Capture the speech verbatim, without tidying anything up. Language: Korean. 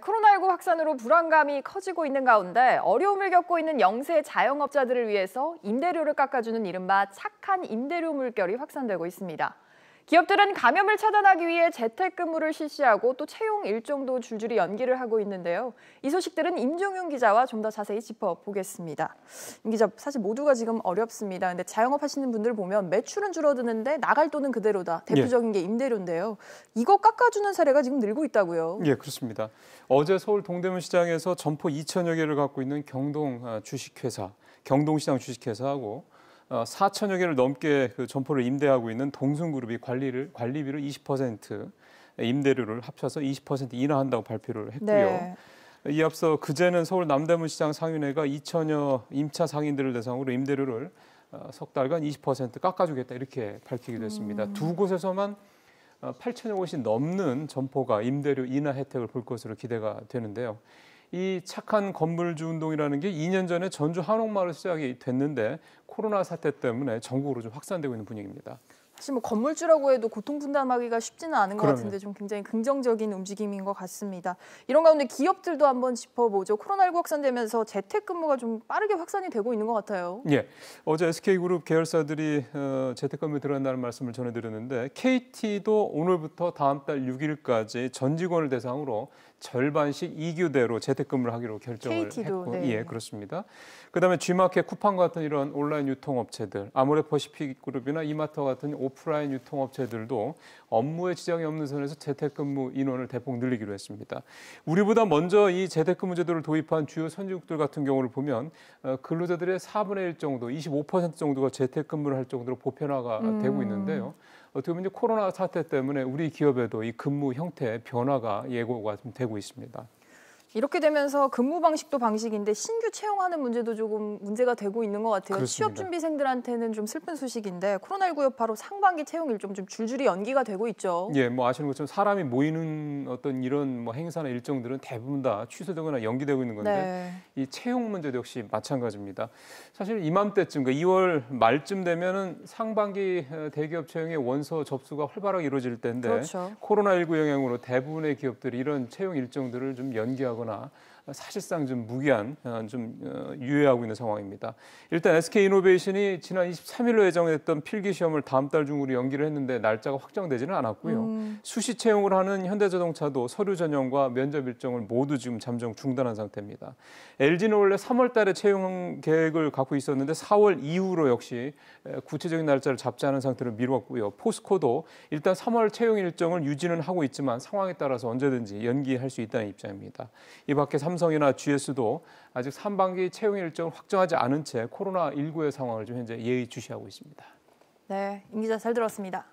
코로나십구 확산으로 불안감이 커지고 있는 가운데 어려움을 겪고 있는 영세 자영업자들을 위해서 임대료를 깎아주는 이른바 착한 임대료 물결이 확산되고 있습니다. 기업들은 감염을 차단하기 위해 재택근무를 실시하고 또 채용 일정도 줄줄이 연기를 하고 있는데요. 이 소식들은 임종윤 기자와 좀 더 자세히 짚어보겠습니다. 임 기자, 사실 모두가 지금 어렵습니다. 근데 자영업 하시는 분들 보면 매출은 줄어드는데 나갈 돈은 그대로다. 대표적인 예. 게 임대료인데요. 이거 깎아주는 사례가 지금 늘고 있다고요. 예, 그렇습니다. 어제 서울 동대문 시장에서 점포 이천여 개를 갖고 있는 경동 주식회사, 경동시장 주식회사하고 사천여 개를 넘게 그 점포를 임대하고 있는 동순그룹이 관리를, 관리비를 이십 퍼센트, 임대료를 합쳐서 이십 퍼센트 인하한다고 발표를 했고요. 네. 이 앞서 그제는 서울 남대문시장 상인회가 이천여 임차 상인들을 대상으로 임대료를 석 달간 이십 퍼센트 깎아주겠다 이렇게 밝히기도 했습니다. 음. 두 곳에서만 팔천여 곳이 넘는 점포가 임대료 인하 혜택을 볼 것으로 기대가 되는데요. 이 착한 건물주 운동이라는 게 이 년 전에 전주 한옥마을로 시작이 됐는데 코로나 사태 때문에 전국으로 좀 확산되고 있는 분위기입니다. 사실 뭐 건물주라고 해도 고통 분담하기가 쉽지는 않은 것 그러면. 같은데 좀 굉장히 긍정적인 움직임인 것 같습니다. 이런 가운데 기업들도 한번 짚어보죠. 코로나십구 확산되면서 재택근무가 좀 빠르게 확산이 되고 있는 것 같아요. 예, 어제 에스케이그룹 계열사들이 재택근무에 들어간다는 말씀을 전해드렸는데 케이티도 오늘부터 다음 달 육 일까지 전 직원을 대상으로 절반씩 이 교대로 재택근무를 하기로 결정을 케이티도, 했고, 네. 예, 그렇습니다. 그다음에 G마켓, 쿠팡 같은 이런 온라인 유통업체들, 아모레퍼시픽 그룹이나 이마트 같은 오프라인 유통업체들도 업무에 지장이 없는 선에서 재택근무 인원을 대폭 늘리기로 했습니다. 우리보다 먼저 이 재택근무 제도를 도입한 주요 선진국들 같은 경우를 보면 근로자들의 사분의 일 정도, 이십오 퍼센트 정도가 재택근무를 할 정도로 보편화가 음. 되고 있는데요. 어떻게 보면 코로나 사태 때문에 우리 기업에도 이 근무 형태의 변화가 예고가 좀 되고 있습니다. 이렇게 되면서 근무 방식도 방식인데 신규 채용하는 문제도 조금 문제가 되고 있는 것 같아요. 그렇습니다. 취업준비생들한테는 좀 슬픈 소식인데 코로나십구 여파로 상반기 채용 일정 좀 줄줄이 연기가 되고 있죠. 예, 뭐 아시는 것처럼 사람이 모이는 어떤 이런 뭐 행사나 일정들은 대부분 다 취소되거나 연기되고 있는 건데 네. 이 채용 문제도 역시 마찬가지입니다. 사실 이맘때쯤, 그러니까 이월 말쯤 되면은 상반기 대기업 채용의 원서 접수가 활발하게 이루어질 때인데 그렇죠. 코로나십구 영향으로 대부분의 기업들이 이런 채용 일정들을 좀 연기하거나 사실상 좀 무기한, 좀 유예하고 있는 상황입니다. 일단 에스케이이노베이션이 지난 이십삼 일로 예정됐던 필기시험을 다음 달 중으로 연기를 했는데 날짜가 확정되지는 않았고요. 음. 수시 채용을 하는 현대자동차도 서류 전형과 면접 일정을 모두 지금 잠정 중단한 상태입니다. 엘지는 원래 삼월 달에 채용 계획을 갖고 있었는데 사월 이후로 역시 구체적인 날짜를 잡지 않은 상태로 미뤘고요. 포스코도 일단 삼월 채용 일정을 유지는 하고 있지만 상황에 따라서 언제든지 연기할 수 있다는 입장입니다. 이 밖에 삼성이나 지에스도 아직 상반기 채용 일정을 확정하지 않은 채 코로나 십구의 상황을 좀 현재 예의주시하고 있습니다. 네, 임 기자 잘 들었습니다.